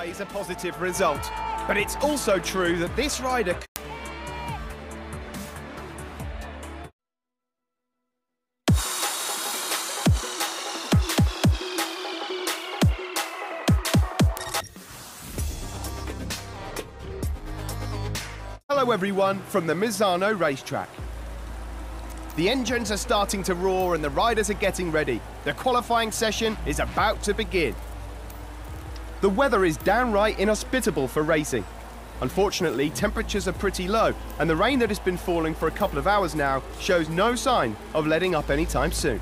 always a positive result. But it's also true that this rider... Hello everyone from the Misano racetrack. The engines are starting to roar and the riders are getting ready. The qualifying session is about to begin. The weather is downright inhospitable for racing. Unfortunately, temperatures are pretty low and the rain that has been falling for a couple of hours now shows no sign of letting up anytime soon.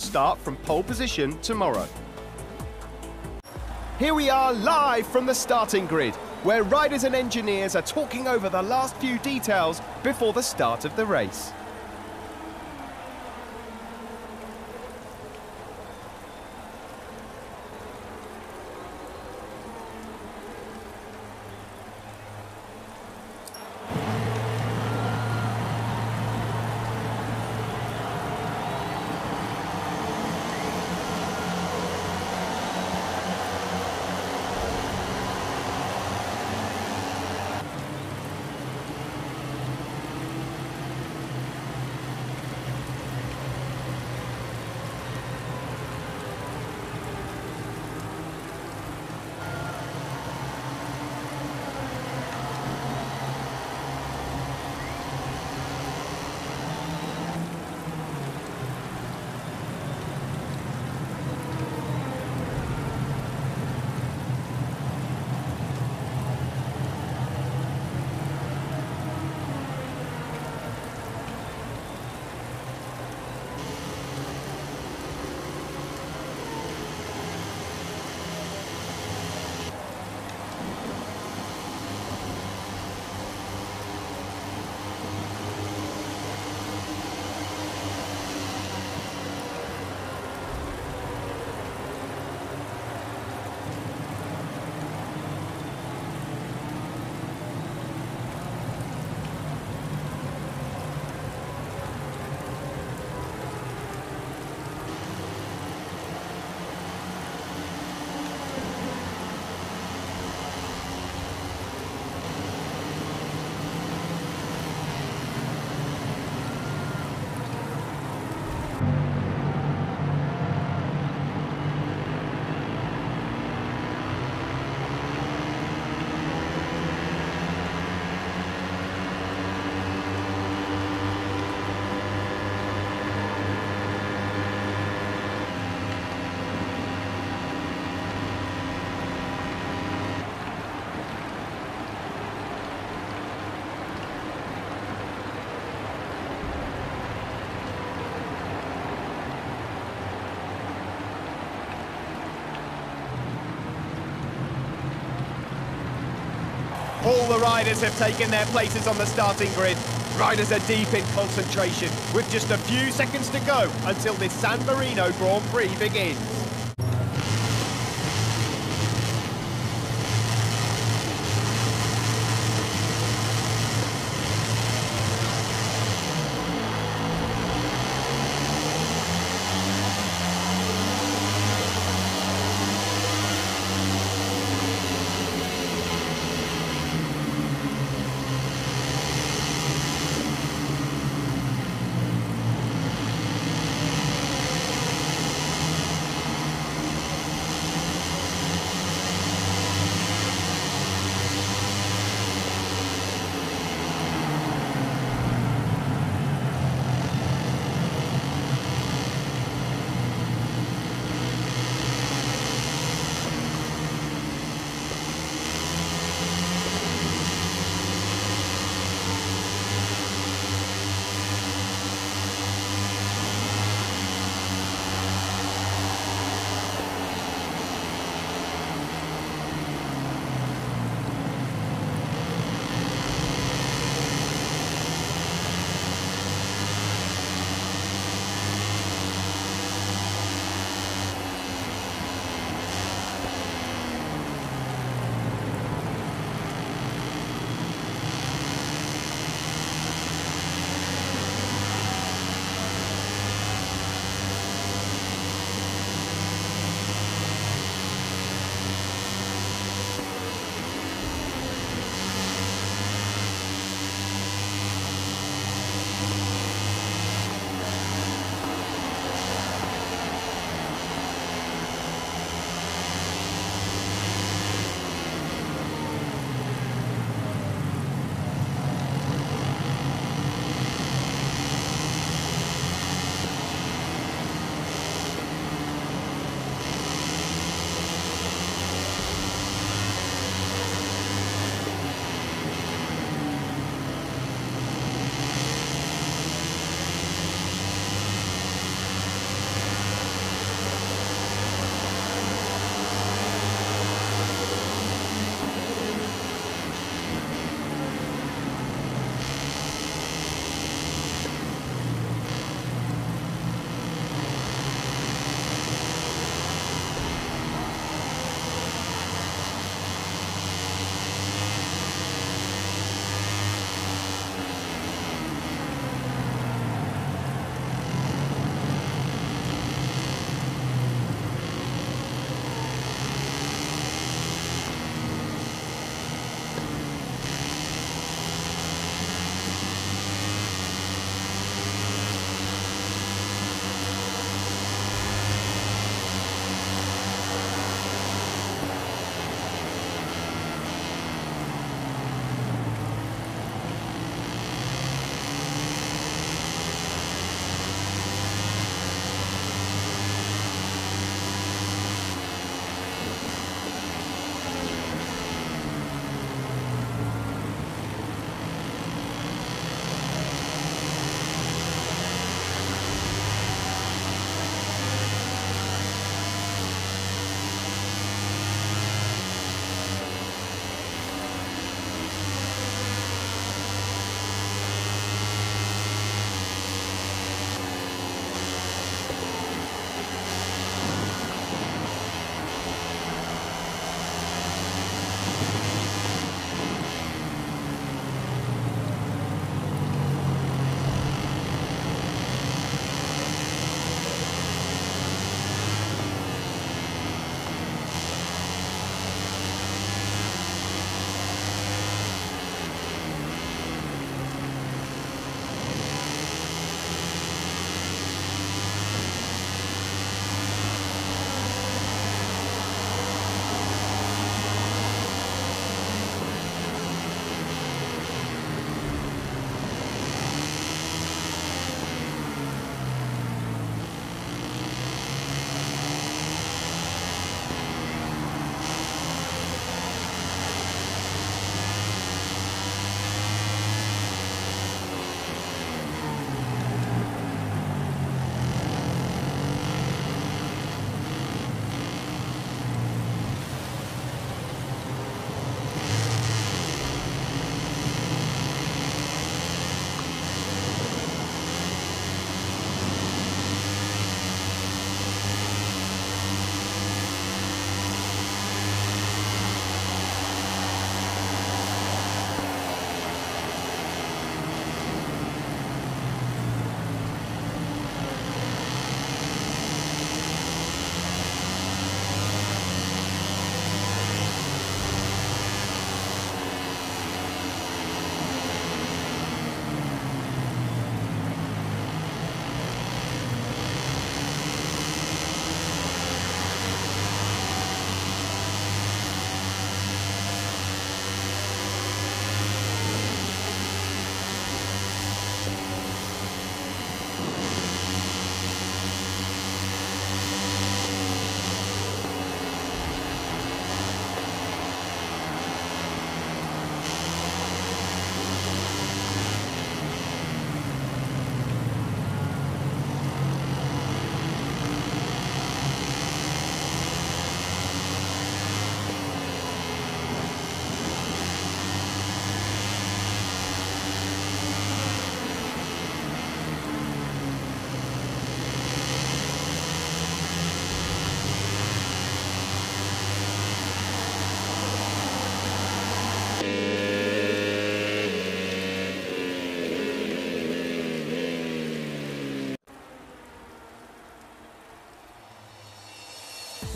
Start from pole position tomorrow. Here we are live from the starting grid, where riders and engineers are talking over the last few details before the start of the race. all the riders have taken their places on the starting grid. Riders are deep in concentration, with just a few seconds to go until this San Marino Grand Prix begins.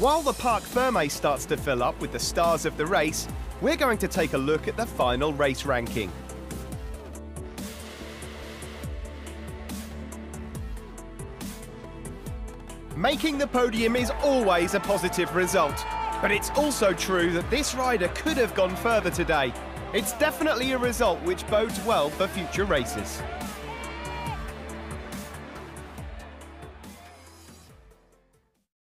While the Parc Fermé starts to fill up with the stars of the race, we're going to take a look at the final race ranking. Making the podium is always a positive result, but it's also true that this rider could have gone further today. It's definitely a result which bodes well for future races.